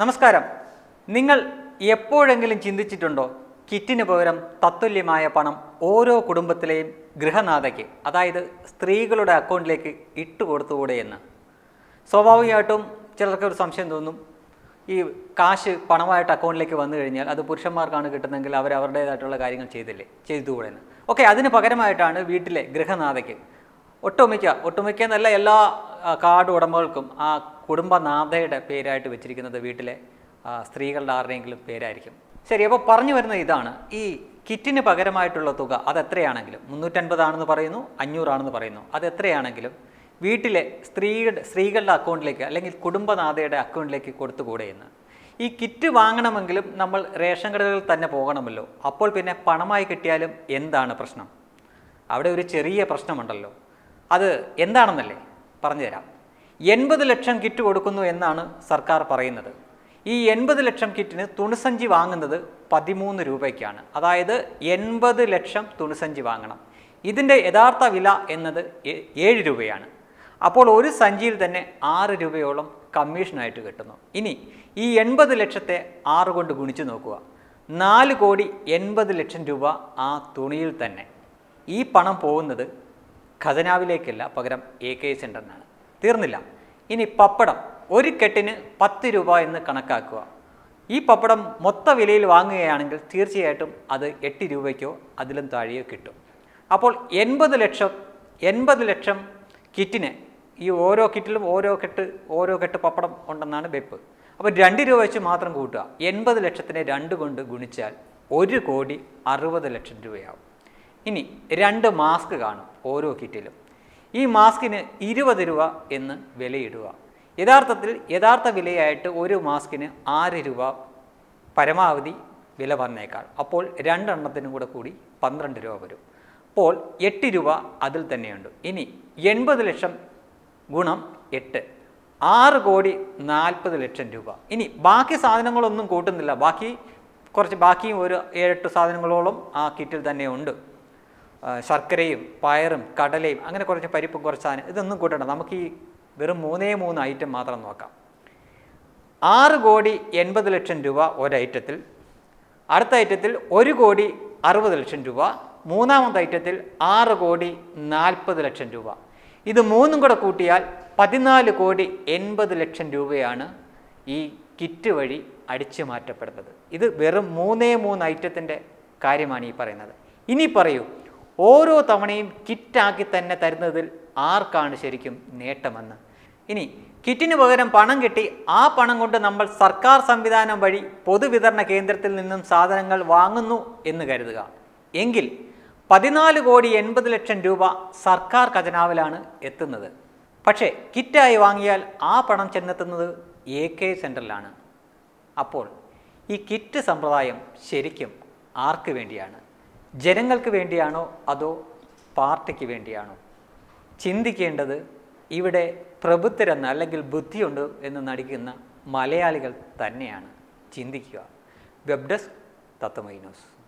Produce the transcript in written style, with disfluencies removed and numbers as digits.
നമസ്കാരം. നിങ്ങൾ എപ്പോഴെങ്കിലും ചിന്തിച്ചിട്ടുണ്ടോ, കിറ്റിന് പകരം തത്തുല്യമായ പണം ഓരോ കുടുംബത്തിലെയും ഗൃഹനാഥയ്ക്ക്, അതായത് സ്ത്രീകളുടെ അക്കൗണ്ടിലേക്ക് ഇട്ട് കൊടുത്തുകൂടെ എന്ന്? സ്വാഭാവികമായിട്ടും ചിലർക്ക് ഒരു സംശയം തോന്നും. ഈ കാശ് പണമായിട്ട് അക്കൗണ്ടിലേക്ക് വന്നു കഴിഞ്ഞാൽ അത് പുരുഷന്മാർക്കാണ് കിട്ടുന്നതെങ്കിൽ അവർ അവരുടേതായിട്ടുള്ള കാര്യങ്ങൾ ചെയ്തുകൂടെ എന്ന്. ഓക്കെ, അതിന് പകരമായിട്ടാണ് വീട്ടിലെ ഗൃഹനാഥയ്ക്ക് ഒട്ടുമിക്ക എന്നല്ല എല്ലാ കാർഡ് ഉടമകൾക്കും ആ കുടുംബനാഥയുടെ പേരായിട്ട് വെച്ചിരിക്കുന്നത് വീട്ടിലെ സ്ത്രീകളുടെ ആരുടെയെങ്കിലും പേരായിരിക്കും. ശരി, അപ്പോൾ പറഞ്ഞു വരുന്നത് ഇതാണ്, ഈ കിറ്റിന് പകരമായിട്ടുള്ള തുക അത് എത്രയാണെങ്കിലും, 350 ആണെന്ന് പറയുന്നു, 500 ആണെന്ന് പറയുന്നു, അത് എത്രയാണെങ്കിലും വീട്ടിലെ സ്ത്രീകളുടെ അക്കൗണ്ടിലേക്ക് അല്ലെങ്കിൽ കുടുംബനാഥയുടെ അക്കൗണ്ടിലേക്ക് കൊടുത്തുകൂടെ എന്ന്. ഈ കിറ്റ് വാങ്ങണമെങ്കിലും നമ്മൾ റേഷൻ കടകളിൽ തന്നെ പോകണമല്ലോ. അപ്പോൾ പിന്നെ പണമായി കിട്ടിയാലും എന്താണ് പ്രശ്നം? അവിടെ ഒരു ചെറിയ പ്രശ്നമുണ്ടല്ലോ. അത് എന്താണെന്നല്ലേ പറഞ്ഞുതരാം. 80 ലക്ഷം കിറ്റ് കൊടുക്കുന്നു എന്നാണ് സർക്കാർ പറയുന്നത്. ഈ 80 ലക്ഷം കിറ്റിന് തുണിസഞ്ചി വാങ്ങുന്നത് 13 രൂപയ്ക്കാണ്. അതായത് 80 ലക്ഷം തുണിസഞ്ചി വാങ്ങണം. ഇതിൻ്റെ യഥാർത്ഥ വില എന്നത് 7 രൂപയാണ്. അപ്പോൾ ഒരു സഞ്ചിയിൽ തന്നെ 6 രൂപയോളം കമ്മീഷനായിട്ട് കിട്ടുന്നു. ഇനി ഈ 80 ലക്ഷത്തെ 6 കൊണ്ട് ഗുണിച്ച് നോക്കുക. 4,80,00,000 രൂപ ആ തുണിയിൽ തന്നെ. ഈ പണം പോകുന്നത് ഖജനാവിലേക്കല്ല, പകരം AK സെൻ്ററിനാണ്. തീർന്നില്ല. ഇനി പപ്പടം ഒരു കെട്ടിന് 10 രൂപ എന്ന് കണക്കാക്കുക. ഈ പപ്പടം മൊത്ത വിലയിൽ വാങ്ങുകയാണെങ്കിൽ തീർച്ചയായിട്ടും അത് 8 രൂപയ്ക്കോ അതിലും താഴെയോ കിട്ടും. അപ്പോൾ 80 ലക്ഷം കിറ്റിന്, ഈ ഓരോ കിറ്റിലും ഓരോ കെട്ട് പപ്പടം ഉണ്ടെന്നാണ് വെപ്പ്. അപ്പോൾ 2 രൂപ വെച്ച് മാത്രം കൂട്ടുക. 80 ലക്ഷത്തിനെ 2 കൊണ്ട് ഗുണിച്ചാൽ 1,60,00,00,000 രൂപയാവും. ഇനി 2 മാസ്ക് കാണും ഓരോ കിറ്റിലും. ഈ മാസ്കിന് 20 രൂപ എന്ന് വിലയിടുക. യഥാർത്ഥ വിലയായിട്ട് ഒരു മാസ്കിന് 6 രൂപ പരമാവധി വില വന്നേക്കാൾ. അപ്പോൾ 2 എണ്ണത്തിനും കൂടി 12 രൂപ വരും. അപ്പോൾ 8 രൂപ അതിൽ തന്നെയുണ്ട്. ഇനി 80 ലക്ഷം ഗുണം 8, 6,40,00,000 രൂപ. ഇനി ബാക്കി സാധനങ്ങളൊന്നും കൂട്ടുന്നില്ല. ബാക്കിയും ഒരു 7-8 സാധനങ്ങളോളം ആ കിറ്റിൽ തന്നെ ഉണ്ട്. ശർക്കരയും പയറും കടലയും അങ്ങനെ കുറച്ച് പരിപ്പും കുറച്ച് സാധനം, ഇതൊന്നും കൂട്ടണ്ട. നമുക്ക് ഈ വെറും 3 ഐറ്റം മാത്രം നോക്കാം. 6,80,00,000 രൂപ ഒരൈറ്റത്തിൽ, അടുത്ത ഐറ്റത്തിൽ 1,60,00,000 രൂപ, മൂന്നാമത്തെ ഐറ്റത്തിൽ 6,40,00,000 രൂപ. ഇത് 3 കൂടെ കൂട്ടിയാൽ 14,80,00,000 രൂപയാണ് ഈ കിറ്റ് വഴി അടിച്ചു മാറ്റപ്പെടുന്നത്. ഇത് വെറും 3 ഐറ്റത്തിൻ്റെ കാര്യമാണ് ഈ പറയുന്നത്. ഇനി പറയൂ, ഓരോ തവണയും കിറ്റാക്കി തന്നെ തരുന്നതിൽ ആർക്കാണ് ശരിക്കും നേട്ടമെന്ന്? ഇനി കിറ്റിന് പകരം പണം കിട്ടി, ആ പണം കൊണ്ട് നമ്മൾ സർക്കാർ സംവിധാനം വഴി പൊതുവിതരണ കേന്ദ്രത്തിൽ നിന്നും സാധനങ്ങൾ വാങ്ങുന്നു എന്ന് കരുതുക. എങ്കിൽ 14,80,00,000 രൂപ സർക്കാർ ഖജനാവിലാണ് എത്തുന്നത്. പക്ഷേ കിറ്റായി വാങ്ങിയാൽ ആ പണം ചെന്നെത്തുന്നത് AK സെൻ്ററിലാണ്. അപ്പോൾ ഈ കിറ്റ് സമ്പ്രദായം ശരിക്കും ആർക്ക് വേണ്ടിയാണ്? ജനങ്ങൾക്ക് വേണ്ടിയാണോ അതോ പാർട്ടിക്ക് വേണ്ടിയാണോ? ചിന്തിക്കേണ്ടത് ഇവിടെ പ്രബുദ്ധരെന്ന് അല്ലെങ്കിൽ ബുദ്ധിയുണ്ട് എന്ന് നടിക്കുന്ന മലയാളികൾ തന്നെയാണ്. ചിന്തിക്കുക. Web desk Tatwamayi news.